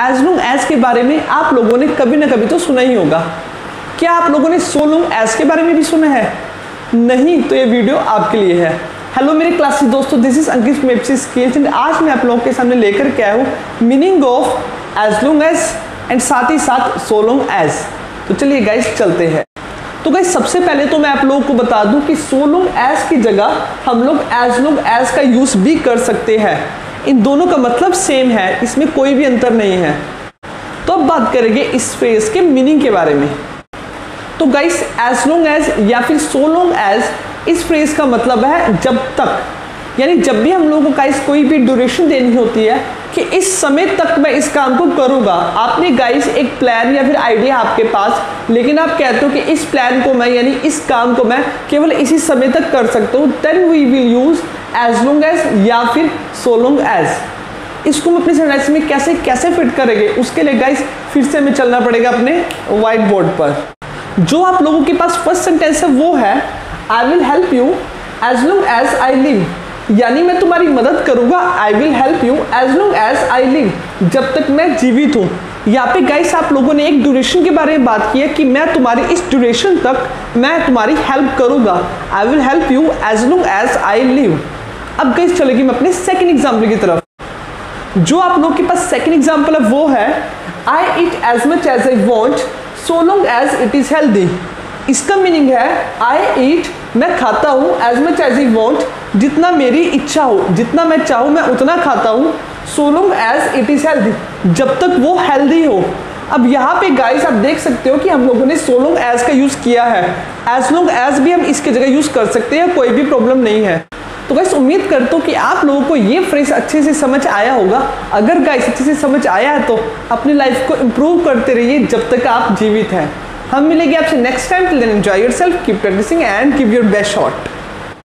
As long as के बारे में आप लोगों ने कभी ना कभी तो सुना ही होगा। क्या आप लोगों ने सो लॉन्ग एज के बारे में भी सुना है? नहीं, तो ये वीडियो आपके लिए है। हेलो मेरे क्लासेस दोस्तों, this is Ankit from FC skills and आज मैं आप लोगों के सामने लेकर के आया हूँ meaning of as long as and साथ ही साथ सो लॉन्ग एज। तो चलिए गाइस चलते हैं। तो गाइस सबसे पहले तो मैं आप लोगों को बता दूं कि सो लॉन्ग एज की जगह हम लोग एज का यूज भी कर सकते हैं। इन दोनों का मतलब सेम है, इसमें कोई भी अंतर नहीं है। तो अब बात करेंगे इस फ्रेज के मीनिंग के बारे में। तो गाइस एज लॉन्ग एज या फिर सो लॉन्ग एज इस फ्रेज का मतलब है जब तक, यानी जब भी हम लोगों को गाइस कोई भी ड्यूरेशन देनी होती है कि इस समय तक मैं इस काम को करूंगा। आपने गाइस एक प्लान या फिर आइडिया आपके पास, लेकिन आप कहते हो कि इस प्लान को मैं यानी इस काम को मैं केवल इसी समय तक कर सकता हूँ, then we will use as long as या फिर सो लॉन्ग एज। इसको हम अपने सेंटेंस में कैसे कैसे फिट करेंगे उसके लिए गाइस फिर से हमें चलना पड़ेगा अपने व्हाइट बोर्ड पर। जो आप लोगों के पास फर्स्ट सेंटेंस है वो है I will help you as long as I live, यानी मैं तुम्हारी मदद करूंगा। I will help you as long as I live, जब तक मैं जीवित हूँ। यहाँ पे गाइस आप लोगों ने एक ड्यूरेशन के बारे में बात की है कि मैं तुम्हारी इस ड्यूरेशन तक मैं तुम्हारी हेल्प करूंगा। I will help you as long as I live. अब गाइस चलेगी मैं अपने सेकंड एग्जाम्पल की तरफ। जो आप लोगों के पास सेकंड एग्जाम्पल है वो है I eat as much as I want so long as it is healthy. इसका मीनिंग है आई ईट मैं खाता हूँ as much as I want, जितना मेरी इच्छा हो, जितना मैं चाहूँ मैं उतना खाता हूँ, so long as it is healthy, जब तक वो हेल्दी हो। अब यहाँ पे गाइस आप देख सकते हो कि हम लोगों ने सो लॉन्ग एज का यूज़ किया है। एज लॉन्ग एज भी हम इसकी जगह यूज़ कर सकते हैं, कोई भी प्रॉब्लम नहीं है। तो गाइस उम्मीद करता हूँ कि आप लोगों को ये फ्रेज अच्छे से समझ आया होगा। अगर गाइस अच्छे से समझ आया है तो अपनी लाइफ को इम्प्रूव करते रहिए जब तक आप जीवित हैं। हम मिलेंगे आपसे next time. Till then enjoy yourself, keep practising and give your best shot.